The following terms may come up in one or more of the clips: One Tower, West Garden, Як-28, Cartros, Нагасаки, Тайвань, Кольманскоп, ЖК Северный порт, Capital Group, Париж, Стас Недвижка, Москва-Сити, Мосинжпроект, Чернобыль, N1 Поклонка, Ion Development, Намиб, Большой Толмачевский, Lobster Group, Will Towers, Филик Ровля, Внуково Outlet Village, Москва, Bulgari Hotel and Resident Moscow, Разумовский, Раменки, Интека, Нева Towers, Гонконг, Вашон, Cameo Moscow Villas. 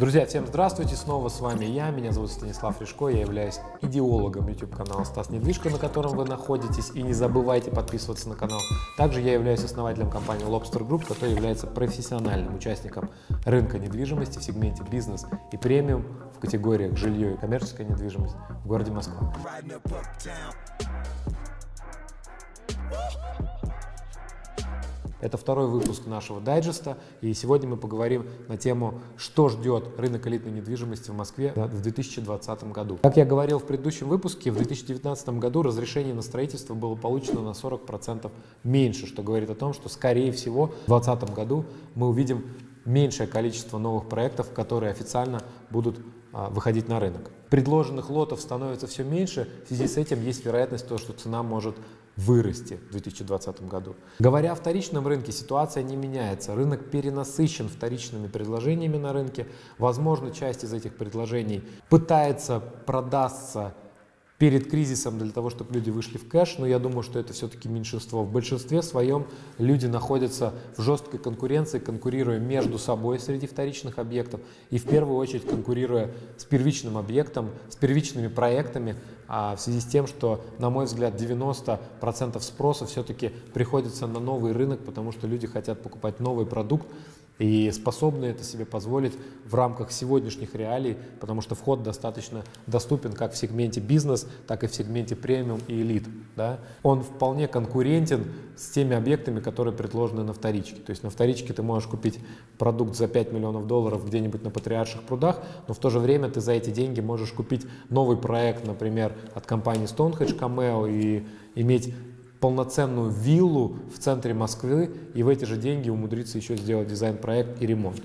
Друзья, всем здравствуйте, снова с вами я, меня зовут Станислав Решко, я являюсь идеологом YouTube-канала «Стас Недвижка», на котором вы находитесь, и не забывайте подписываться на канал. Также я являюсь основателем компании Lobster Group, которая является профессиональным участником рынка недвижимости в сегменте бизнес и премиум в категориях жилье и коммерческая недвижимость в городе Москва. Это второй выпуск нашего дайджеста, и сегодня мы поговорим на тему, что ждет рынок элитной недвижимости в Москве в 2020 году. Как я говорил в предыдущем выпуске, в 2019 году разрешение на строительство было получено на 40% меньше, что говорит о том, что, скорее всего, в 2020 году мы увидим меньшее количество новых проектов, которые официально будут выходить на рынок. Предложенных лотов становится все меньше, в связи с этим есть вероятность того, что цена может вырасти в 2020 году. Говоря о вторичном рынке, ситуация не меняется. Рынок перенасыщен вторичными предложениями на рынке. Возможно, часть из этих предложений пытается продаться перед кризисом для того, чтобы люди вышли в кэш, но я думаю, что это все-таки меньшинство. В большинстве своем люди находятся в жесткой конкуренции, конкурируя между собой среди вторичных объектов и в первую очередь конкурируя с первичным объектом, с первичными проектами, в связи с тем, что, на мой взгляд, 90% спроса все-таки приходится на новый рынок, потому что люди хотят покупать новый продукт и способны это себе позволить в рамках сегодняшних реалий, потому что вход достаточно доступен как в сегменте бизнес, так и в сегменте премиум и элит. Да? Он вполне конкурентен с теми объектами, которые предложены на вторичке. То есть на вторичке ты можешь купить продукт за $5 миллионов где-нибудь на Патриарших прудах, но в то же время ты за эти деньги можешь купить новый проект, например, от компании Stone Hedge Cameo, и иметь полноценную виллу в центре Москвы и в эти же деньги умудриться еще сделать дизайн-проект и ремонт.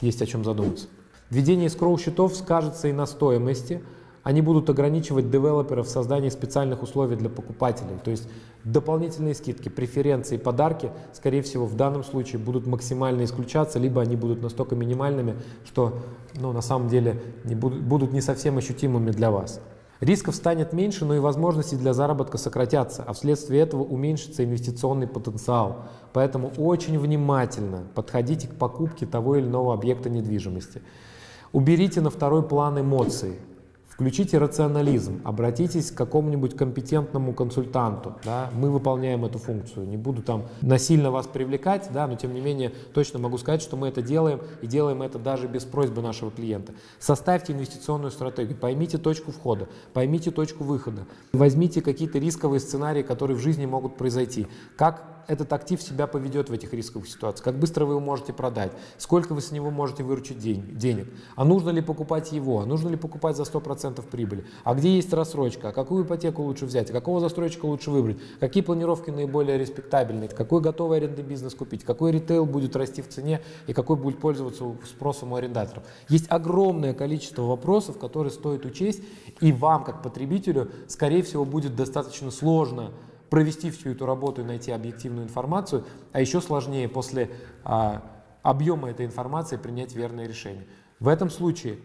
Есть о чем задуматься. Введение escrow-счетов скажется и на стоимости. Они будут ограничивать девелоперов в создании специальных условий для покупателей. То есть дополнительные скидки, преференции, подарки, скорее всего, в данном случае будут максимально исключаться, либо они будут настолько минимальными, что на самом деле будут не совсем ощутимыми для вас. Рисков станет меньше, но и возможностей для заработка сократятся, а вследствие этого уменьшится инвестиционный потенциал. Поэтому очень внимательно подходите к покупке того или иного объекта недвижимости. Уберите на второй план эмоции, включите рационализм, обратитесь к какому-нибудь компетентному консультанту. Да? Мы выполняем эту функцию, не буду там насильно вас привлекать, да? Но тем не менее точно могу сказать, что мы это делаем, и делаем это даже без просьбы нашего клиента. Составьте инвестиционную стратегию, поймите точку входа, поймите точку выхода, возьмите какие-то рисковые сценарии, которые в жизни могут произойти. Как этот актив себя поведет в этих рисковых ситуациях, как быстро вы его можете продать, сколько вы с него можете выручить денег, а нужно ли покупать его, а нужно ли покупать за 100% прибыли, а где есть рассрочка, а какую ипотеку лучше взять, а какого застройщика лучше выбрать, какие планировки наиболее респектабельные, какой готовый арендный бизнес купить, какой ритейл будет расти в цене и какой будет пользоваться спросом у арендаторов. Есть огромное количество вопросов, которые стоит учесть, и вам, как потребителю, скорее всего, будет достаточно сложно провести всю эту работу и найти объективную информацию, а еще сложнее после объема этой информации принять верное решение. В этом случае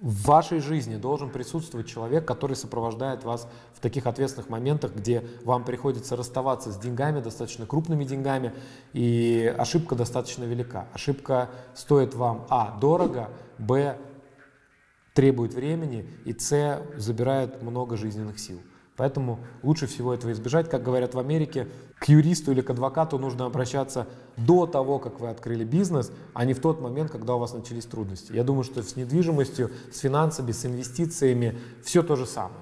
в вашей жизни должен присутствовать человек, который сопровождает вас в таких ответственных моментах, где вам приходится расставаться с деньгами, достаточно крупными деньгами, и ошибка достаточно велика. Ошибка стоит вам дорого, требует времени, и забирает много жизненных сил. Поэтому лучше всего этого избежать. Как говорят в Америке, к юристу или к адвокату нужно обращаться до того, как вы открыли бизнес, а не в тот момент, когда у вас начались трудности. Я думаю, что с недвижимостью, с финансами, с инвестициями все то же самое.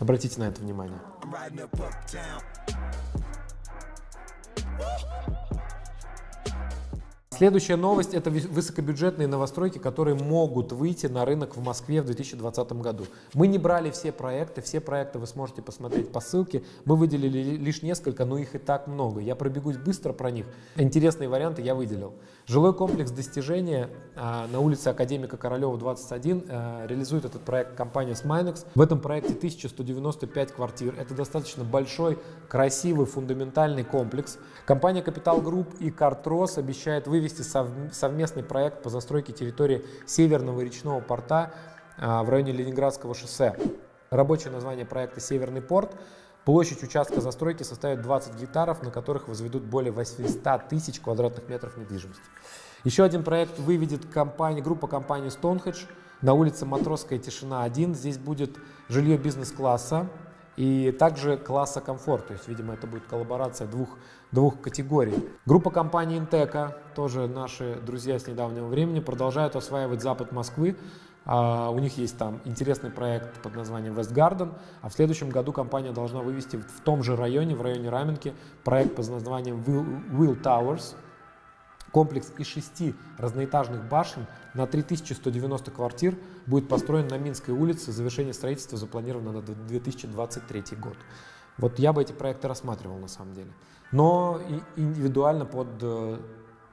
Обратите на это внимание. Следующая новость – это высокобюджетные новостройки, которые могут выйти на рынок в Москве в 2020 году. Мы не брали все проекты вы сможете посмотреть по ссылке. Мы выделили лишь несколько, но их и так много. Я пробегусь быстро про них. Интересные варианты я выделил. Жилой комплекс «Достижение» на улице Академика Королева, 21. Реализует этот проект компания Sminex. В этом проекте 1195 квартир. Это достаточно большой, красивый, фундаментальный комплекс. Компания Capital Group и Cartros обещает вывести совместный проект по застройке территории Северного речного порта в районе Ленинградского шоссе. Рабочее название проекта «Северный порт». Площадь участка застройки составит 20 гектаров, на которых возведут более 800 тысяч квадратных метров недвижимости. Еще один проект выведет группа компании Stone Hedge на улице Матросская тишина 1. Здесь будет жилье бизнес-класса и также класса комфорт. То есть, видимо, это будет коллаборация двух категорий. Группа компаний Интека, тоже наши друзья с недавнего времени, продолжают осваивать запад Москвы. У них есть там интересный проект под названием West Garden, а в следующем году компания должна вывести в том же районе, в районе Раменки, проект под названием Will Towers. Комплекс из 6 разноэтажных башен на 3190 квартир будет построен на Минской улице. Завершение строительства запланировано на 2023 год. Вот я бы эти проекты рассматривал на самом деле. Но индивидуально под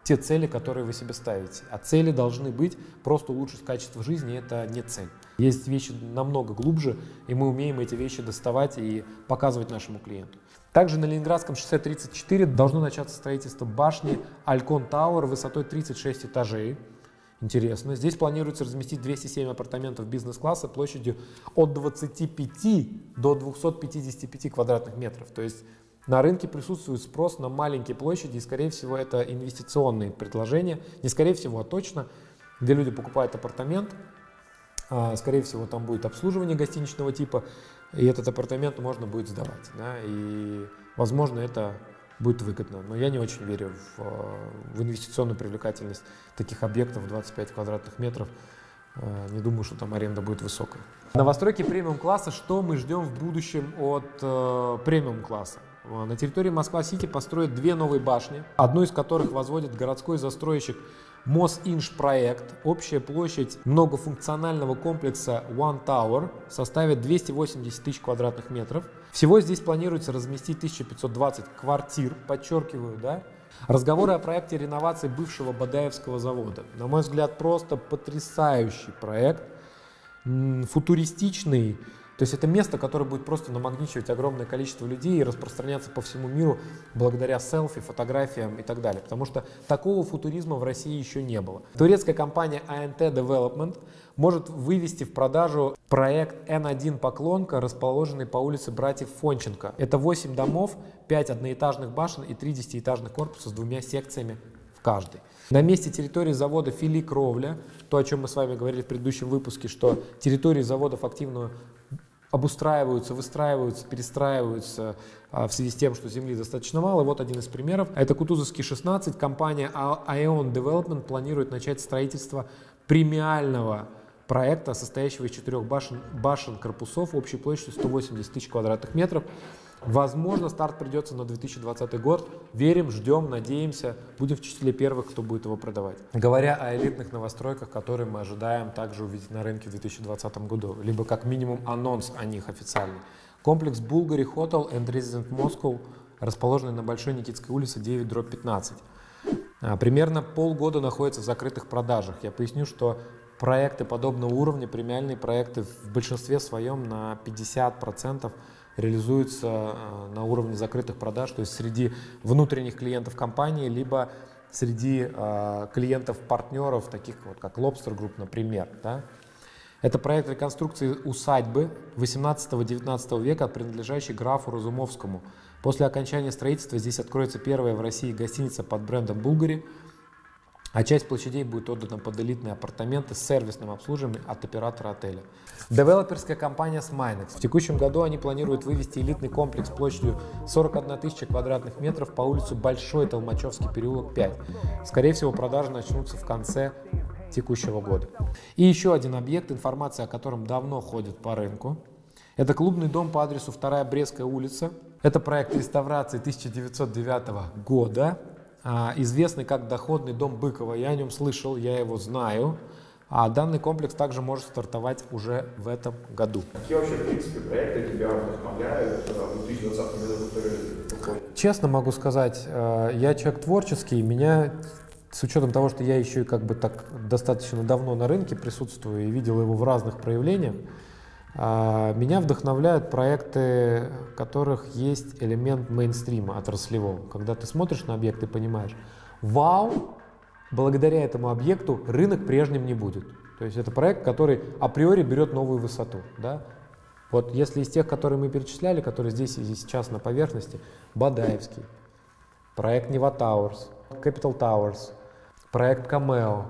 те цели, которые вы себе ставите. А цели должны быть просто улучшить качество жизни, это не цель. Есть вещи намного глубже, и мы умеем эти вещи доставать и показывать нашему клиенту. Также на Ленинградском шоссе 34 должно начаться строительство башни Alcon Tower высотой 36 этажей. Интересно. Здесь планируется разместить 207 апартаментов бизнес-класса площадью от 25 до 255 квадратных метров. То есть на рынке присутствует спрос на маленькие площади, и, скорее всего, это инвестиционные предложения. Не скорее всего, а точно, где люди покупают апартамент. Скорее всего, там будет обслуживание гостиничного типа, и этот апартамент можно будет сдавать. Да? И, возможно, это будет выгодно. Но я не очень верю в инвестиционную привлекательность таких объектов 25 квадратных метров. Не думаю, что там аренда будет высокая. Новостройки премиум-класса. Что мы ждем в будущем от премиум-класса? На территории Москва-Сити построят 2 новые башни, одну из которых возводит городской застройщик Мосинжпроект. Общая площадь многофункционального комплекса One Tower составит 280 тысяч квадратных метров. Всего здесь планируется разместить 1520 квартир, подчеркиваю, да? Разговоры о проекте реновации бывшего Бадаевского завода. На мой взгляд, просто потрясающий проект, футуристичный. То есть это место, которое будет просто намагничивать огромное количество людей и распространяться по всему миру благодаря селфи, фотографиям и так далее. Потому что такого футуризма в России еще не было. Турецкая компания ANT Development может вывести в продажу проект N1 Поклонка, расположенный по улице братьев Фонченко. Это 8 домов, 5 одноэтажных башен и 3 10-этажных корпуса с 2 секциями в каждой. На месте территории завода «Филик Ровля», то, о чем мы с вами говорили в предыдущем выпуске, что территории заводов активно обустраиваются, выстраиваются, перестраиваются в связи с тем, что земли достаточно мало. И вот один из примеров. Это Кутузовский 16. Компания Ion Development планирует начать строительство премиального проекта, состоящего из 4 башен корпусов общей площадью 180 тысяч квадратных метров. Возможно, старт придется на 2020 год. Верим, ждем, надеемся. Будем в числе первых, кто будет его продавать. Говоря о элитных новостройках, которые мы ожидаем также увидеть на рынке в 2020 году, либо как минимум анонс о них официальный. Комплекс Bulgari Hotel and Resident Moscow, расположенный на Большой Никитской улице 9/15. Примерно полгода находится в закрытых продажах. Я поясню, что проекты подобного уровня, премиальные проекты в большинстве своем на 50% реализуются на уровне закрытых продаж, то есть среди внутренних клиентов компании, либо среди клиентов-партнеров, таких вот как Lobster Group, например. Да? Это проект реконструкции усадьбы 18-19 века, принадлежащей графу Разумовскому. После окончания строительства здесь откроется первая в России гостиница под брендом «Булгари», а часть площадей будет отдана под элитные апартаменты с сервисным обслуживанием от оператора отеля. Девелоперская компания Sminex. В текущем году они планируют вывести элитный комплекс площадью 41 тысяча квадратных метров по улице Большой Толмачевский переулок 5. Скорее всего, продажи начнутся в конце текущего года. И еще один объект, информация о котором давно ходит по рынку. Это клубный дом по адресу 2 Брестская улица. Это проект реставрации 1909 года. Известный как Доходный дом Быкова. Я о нем слышал, я его знаю. А данный комплекс также может стартовать уже в этом году. Какие вообще, в принципе, проекты тебя вдохновляют в 2020 году, которые выходят? Честно могу сказать, я человек творческий. Меня, с учетом того, что я еще и как бы так достаточно давно на рынке присутствую и видел его в разных проявлениях, меня вдохновляют проекты, в которых есть элемент мейнстрима отраслевого. Когда ты смотришь на объект и понимаешь, вау, благодаря этому объекту рынок прежним не будет. То есть это проект, который априори берет новую высоту. Да? Вот если из тех, которые мы перечисляли, которые здесь и сейчас на поверхности, Бадаевский, проект Нева Towers, Capital Towers, проект Cameo.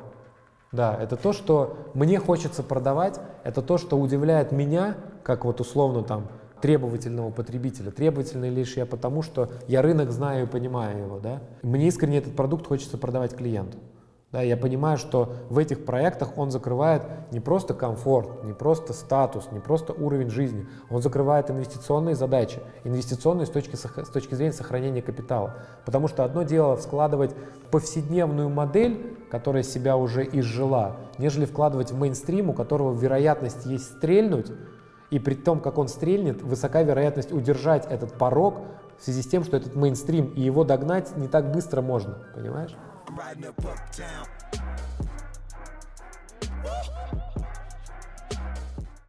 Да, это то, что мне хочется продавать, это то, что удивляет меня, как вот условно там требовательного потребителя. Требовательный лишь я потому, что я рынок знаю и понимаю его, да. Мне искренне этот продукт хочется продавать клиенту. Да, я понимаю, что в этих проектах он закрывает не просто комфорт, не просто статус, не просто уровень жизни. Он закрывает инвестиционные задачи, инвестиционные с точки зрения сохранения капитала. Потому что одно дело вкладывать повседневную модель, которая себя уже изжила, нежели вкладывать в мейнстрим, у которого вероятность есть стрельнуть, и при том, как он стрельнет, высока вероятность удержать этот порог в связи с тем, что этот мейнстрим, и его догнать не так быстро можно, понимаешь?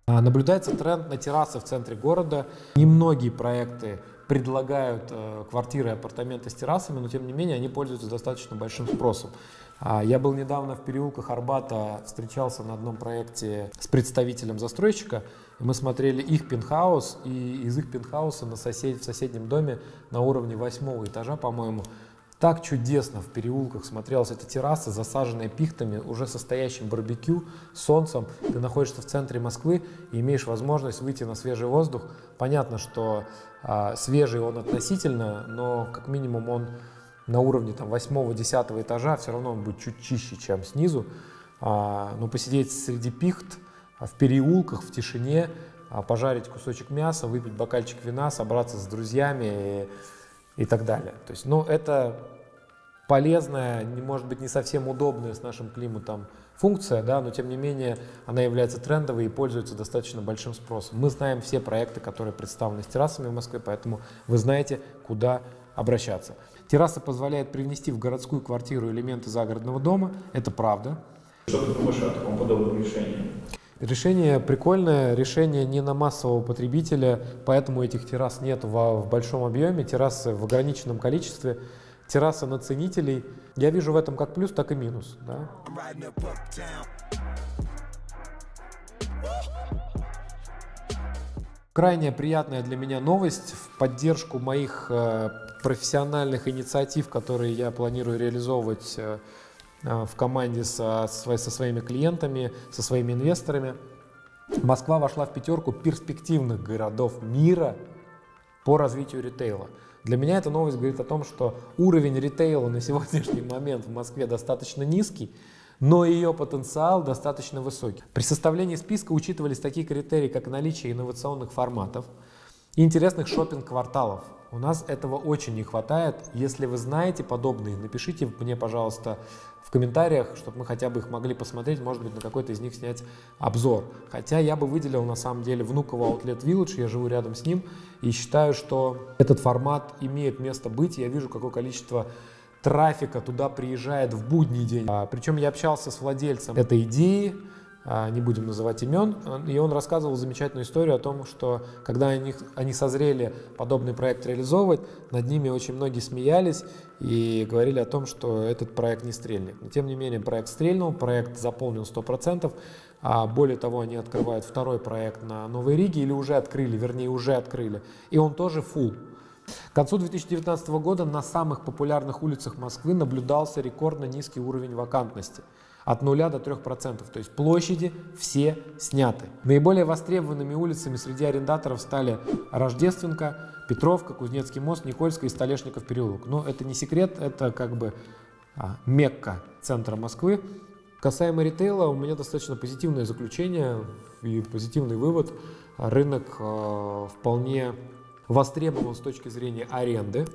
Наблюдается тренд на террасы в центре города. Немногие проекты предлагают квартиры и апартаменты с террасами, но тем не менее они пользуются достаточно большим спросом. Я был недавно в переулках Арбата, встречался на одном проекте с представителем застройщика. Мы смотрели их пентхаус, и из их пентхауса в соседнем доме на уровне 8-го этажа, по-моему, так чудесно в переулках смотрелась эта терраса, засаженная пихтами, уже состоящим барбекю, солнцем. Ты находишься в центре Москвы и имеешь возможность выйти на свежий воздух. Понятно, что свежий он относительно, но как минимум он на уровне 8-10 этажа, все равно он будет чуть чище, чем снизу. Но посидеть среди пихт, в переулках, в тишине, пожарить кусочек мяса, выпить бокальчик вина, собраться с друзьями и так далее. То есть, ну, это полезная, может быть, не совсем удобная с нашим климатом функция, да, но тем не менее она является трендовой и пользуется достаточно большим спросом. Мы знаем все проекты, которые представлены с террасами в Москве, поэтому вы знаете, куда обращаться. Терраса позволяет привнести в городскую квартиру элементы загородного дома, это правда. Что ты думаешь о таком подобном решении? Решение прикольное, решение не на массового потребителя, поэтому этих террас нет в большом объеме, террасы в ограниченном количестве, террасы на ценителей. Я вижу в этом как плюс, так и минус. Да? Крайне приятная для меня новость в поддержку моих профессиональных инициатив, которые я планирую реализовывать в команде со своими клиентами, со своими инвесторами. Москва вошла в 5-ку перспективных городов мира по развитию ритейла. Для меня эта новость говорит о том, что уровень ритейла на сегодняшний момент в Москве достаточно низкий, но ее потенциал достаточно высокий. При составлении списка учитывались такие критерии, как наличие инновационных форматов и интересных шоппинг-кварталов. У нас этого очень не хватает. Если вы знаете подобные, напишите мне, пожалуйста, в комментариях, чтобы мы хотя бы их могли посмотреть, может быть, на какой-то из них снять обзор. Хотя я бы выделил, на самом деле, Внуково Outlet Village, я живу рядом с ним, и считаю, что этот формат имеет место быть. Я вижу, какое количество трафика туда приезжает в будний день. Причем я общался с владельцем этой идеи, не будем называть имен, и он рассказывал замечательную историю о том, что когда они созрели подобный проект реализовывать, над ними очень многие смеялись и говорили о том, что этот проект не стрельник. Но тем не менее проект стрельнул, проект заполнил 100%, а более того, они открывают второй проект на Новой Риге, или уже открыли, вернее уже открыли, и он тоже full. К концу 2019 года на самых популярных улицах Москвы наблюдался рекордно низкий уровень вакантности. От 0 до 3%, то есть площади все сняты. Наиболее востребованными улицами среди арендаторов стали Рождественка, Петровка, Кузнецкий мост, Никольская и Столешников переулок. Но это не секрет, это как бы мекка центра Москвы. Касаемо ритейла, у меня достаточно позитивное заключение и позитивный вывод. Рынок вполне востребован с точки зрения аренды.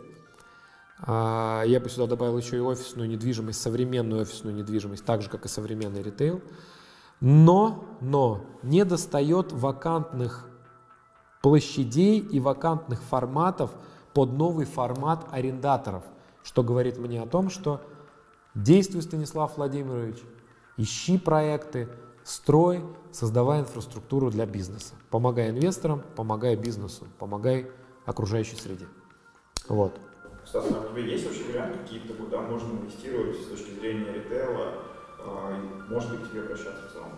Я бы сюда добавил еще и офисную недвижимость, современную офисную недвижимость, так же, как и современный ритейл. Но не достает вакантных площадей и вакантных форматов под новый формат арендаторов, что говорит мне о том, что действуй, Станислав Владимирович, ищи проекты, строй, создавай инфраструктуру для бизнеса. Помогай инвесторам, помогай бизнесу, помогай окружающей среде. Вот. Стас, а у тебя есть вообще варианты какие-то, куда можно инвестировать с точки зрения ритейла, может быть, к тебе обращаться в целом?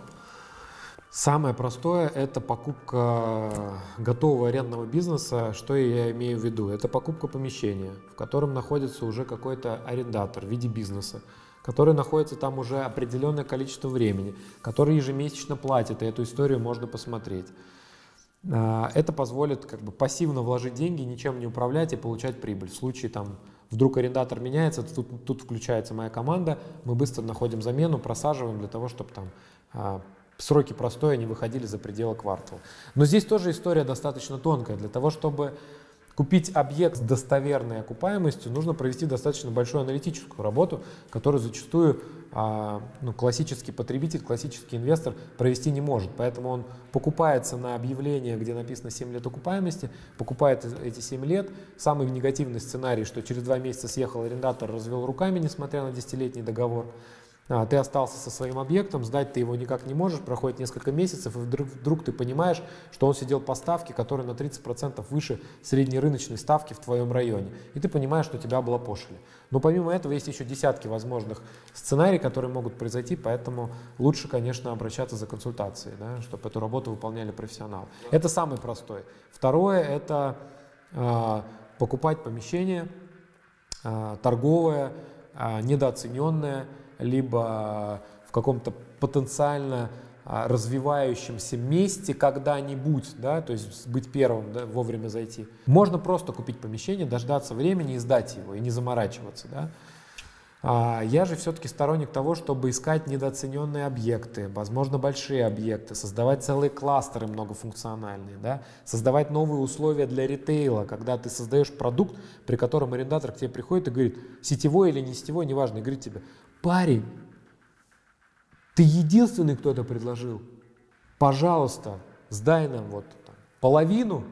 Самое простое – это покупка готового арендного бизнеса. Что я имею в виду? Это покупка помещения, в котором находится уже какой-то арендатор в виде бизнеса, которые находятся там уже определенное количество времени, которые ежемесячно платят, и эту историю можно посмотреть. Это позволит как бы пассивно вложить деньги, ничем не управлять и получать прибыль. В случае там вдруг арендатор меняется, тут включается моя команда, мы быстро находим замену, просаживаем для того, чтобы там сроки простоя не выходили за пределы квартала. Но здесь тоже история достаточно тонкая. Для того, чтобы купить объект с достоверной окупаемостью, нужно провести достаточно большую аналитическую работу, которую зачастую классический потребитель, классический инвестор провести не может. Поэтому он покупается на объявление, где написано 7 лет окупаемости, покупает эти 7 лет. Самый негативный сценарий, что через 2 месяца съехал арендатор, развел руками, несмотря на 10-летний договор. Ты остался со своим объектом, сдать ты его никак не можешь, проходит несколько месяцев, и вдруг ты понимаешь, что он сидел по ставке, которая на 30% выше среднерыночной ставки в твоем районе. И ты понимаешь, что тебя облапошили. Но помимо этого есть еще десятки возможных сценариев, которые могут произойти, поэтому лучше, конечно, обращаться за консультацией, да, чтобы эту работу выполняли профессионалы. Это самый простой. Второе – это покупать помещение торговое, недооцененное, либо в каком-то потенциально развивающемся месте когда-нибудь, да, то есть быть первым, да, вовремя зайти. Можно просто купить помещение, дождаться времени и сдать его, и не заморачиваться. Да. Я же все-таки сторонник того, чтобы искать недооцененные объекты, возможно, большие объекты, создавать целые кластеры многофункциональные, да? Создавать новые условия для ритейла, когда ты создаешь продукт, при котором арендатор к тебе приходит и говорит, сетевой или не сетевой, неважно, и говорит тебе, парень, ты единственный, кто это предложил, пожалуйста, сдай нам вот там половину,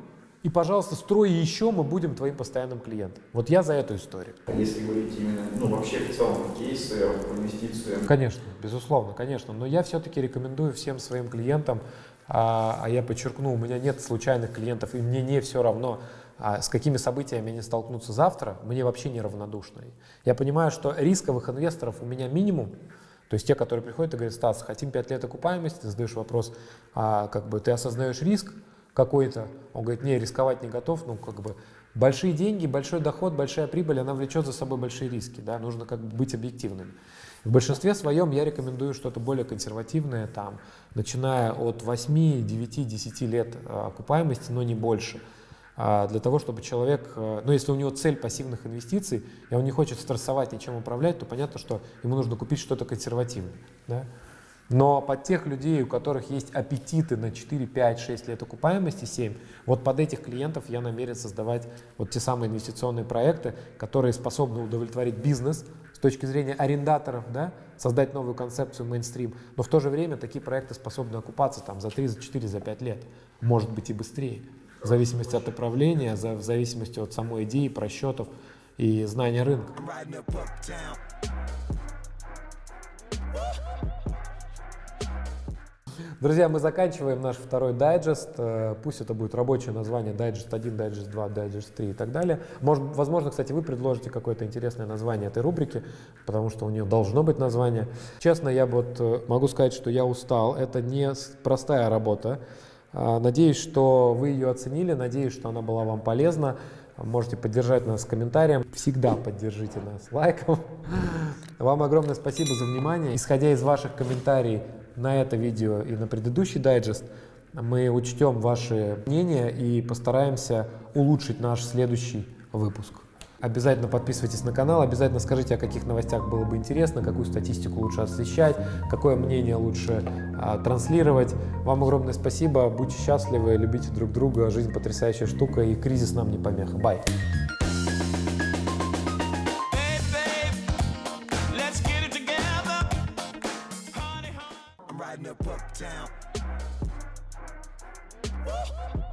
и, пожалуйста, строй еще, мы будем твоим постоянным клиентом. Вот я за эту историю. Если говорить именно, ну, вообще в целом кейсы по инвестициям. Конечно, безусловно, конечно. Но я все-таки рекомендую всем своим клиентам, а я подчеркну, у меня нет случайных клиентов, и мне не все равно, с какими событиями они столкнутся завтра, мне вообще не равнодушно. Я понимаю, что рисковых инвесторов у меня минимум. То есть те, которые приходят и говорят, Стас, хотим 5 лет окупаемости, ты задаешь вопрос, как бы ты осознаешь риск какой-то, он говорит, не, рисковать не готов, ну, как бы, большие деньги, большой доход, большая прибыль, она влечет за собой большие риски, да, нужно как бы быть объективными. В большинстве своем я рекомендую что-то более консервативное, там, начиная от 8, 9, 10 лет окупаемости, но не больше, для того, чтобы человек, ну, если у него цель пассивных инвестиций, и он не хочет стрессовать, ничем управлять, то понятно, что ему нужно купить что-то консервативное, да. Но под тех людей, у которых есть аппетиты на 4, 5, 6 лет окупаемости, 7, вот под этих клиентов я намерен создавать вот те самые инвестиционные проекты, которые способны удовлетворить бизнес с точки зрения арендаторов, да, создать новую концепцию мейнстрим, но в то же время такие проекты способны окупаться там за 3, за 4, за 5 лет, может быть и быстрее, в зависимости от направления, в зависимости от самой идеи, просчетов и знания рынка. Друзья, мы заканчиваем наш второй дайджест, пусть это будет рабочее название, дайджест 1, дайджест 2, дайджест 3 и так далее. Может, возможно, кстати, вы предложите какое-то интересное название этой рубрики, потому что у нее должно быть название. Честно, я вот могу сказать, что я устал, это не простая работа. Надеюсь, что вы ее оценили, надеюсь, что она была вам полезна. Можете поддержать нас комментарием, всегда поддержите нас лайком. Вам огромное спасибо за внимание. Исходя из ваших комментариев на это видео и на предыдущий дайджест, мы учтем ваши мнения и постараемся улучшить наш следующий выпуск. Обязательно подписывайтесь на канал, обязательно скажите, о каких новостях было бы интересно, какую статистику лучше освещать, какое мнение лучше транслировать. Вам огромное спасибо, будьте счастливы, любите друг друга, жизнь потрясающая штука и кризис нам не помеха. Бай!